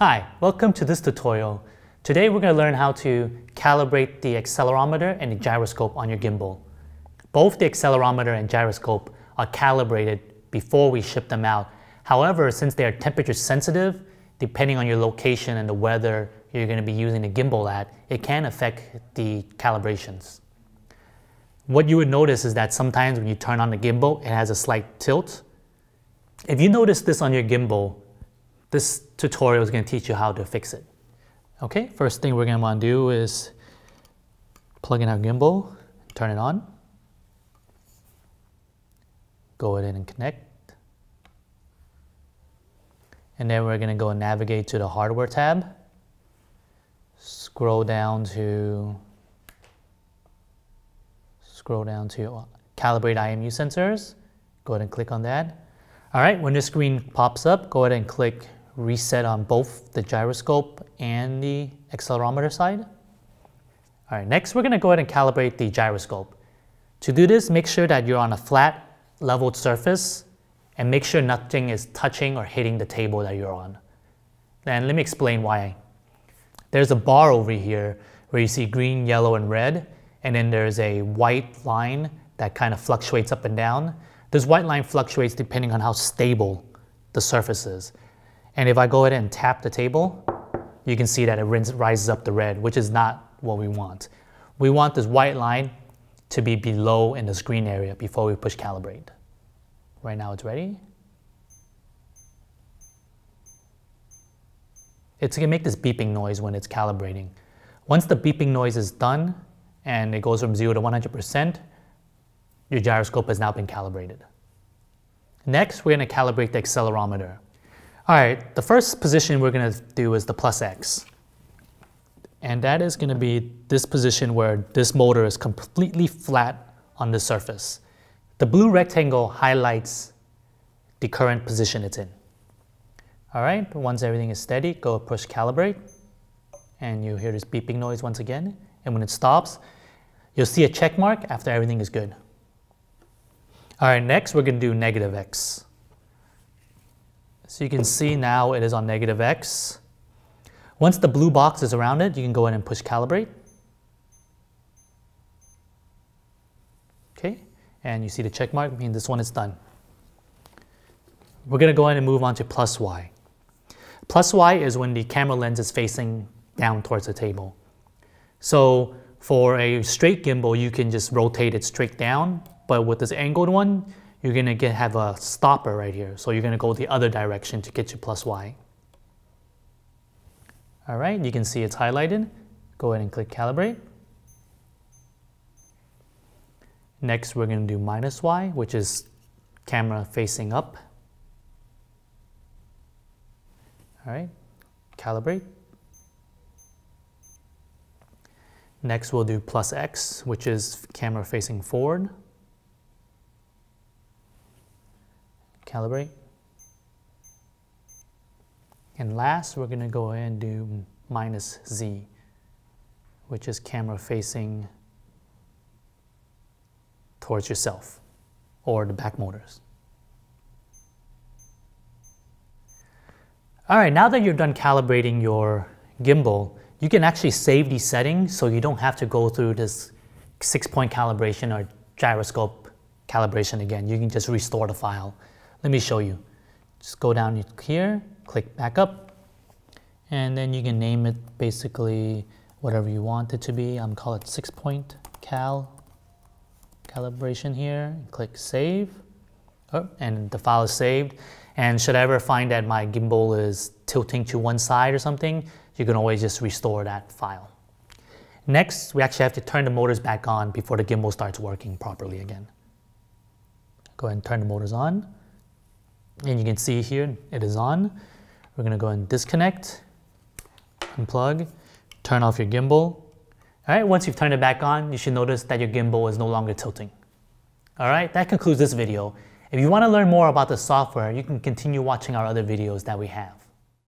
Hi, welcome to this tutorial. Today we're going to learn how to calibrate the accelerometer and the gyroscope on your gimbal. Both the accelerometer and gyroscope are calibrated before we ship them out. However, since they are temperature sensitive, depending on your location and the weather you're going to be using the gimbal at, it can affect the calibrations. What you would notice is that sometimes when you turn on the gimbal, it has a slight tilt. If you notice this on your gimbal, this tutorial is going to teach you how to fix it. Okay, first thing we're going to want to do is plug in our gimbal, turn it on. Go ahead and connect. And then we're going to go and navigate to the hardware tab. Scroll down to calibrate IMU sensors. Go ahead and click on that. All right, when this screen pops up, go ahead and click reset on both the gyroscope and the accelerometer side. All right, next we're going to go ahead and calibrate the gyroscope. To do this, make sure that you're on a flat, leveled surface and make sure nothing is touching or hitting the table that you're on. And let me explain why. There's a bar over here where you see green, yellow, and red, and then there's a white line that kind of fluctuates up and down. This white line fluctuates depending on how stable the surface is. And if I go ahead and tap the table, you can see that it rises up the red, which is not what we want. We want this white line to be below in this green area before we push calibrate. Right now it's ready. It's going to make this beeping noise when it's calibrating. Once the beeping noise is done and it goes from 0 to 100%, your gyroscope has now been calibrated. Next, we're going to calibrate the accelerometer. All right, the first position we're going to do is the plus X. And that is going to be this position where this motor is completely flat on the surface. The blue rectangle highlights the current position it's in. All right, once everything is steady, go push calibrate. And you hear this beeping noise once again. And when it stops, you'll see a check mark after everything is good. All right, next we're going to do negative X. So you can see now it is on negative X. Once the blue box is around it, you can go ahead and push calibrate. Okay, and you see the check mark, means this one is done. We're going to go ahead and move on to plus Y. Plus Y is when the camera lens is facing down towards the table. So for a straight gimbal, you can just rotate it straight down, but with this angled one, you're going to have a stopper right here. So you're going to go the other direction to get to plus Y. All right, you can see it's highlighted. Go ahead and click calibrate. Next, we're going to do minus Y, which is camera facing up. All right, calibrate. Next, we'll do plus X, which is camera facing forward. Calibrate. And last, we're going to go ahead and do minus Z, which is camera facing towards yourself or the back motors. All right, now that you're done calibrating your gimbal, you can actually save these settings so you don't have to go through this 6-point calibration or gyroscope calibration again. You can just restore the file. Let me show you. Just go down here, click back up, and then you can name it basically whatever you want it to be. I'm call it 6-point calibration here. Click save, and the file is saved. And should I ever find that my gimbal is tilting to one side or something, you can always just restore that file. Next, we actually have to turn the motors back on before the gimbal starts working properly again. Go ahead and turn the motors on. And you can see here, it is on. We're going to go and disconnect, unplug, turn off your gimbal. All right, once you've turned it back on, you should notice that your gimbal is no longer tilting. All right, that concludes this video. If you want to learn more about the software, you can continue watching our other videos that we have.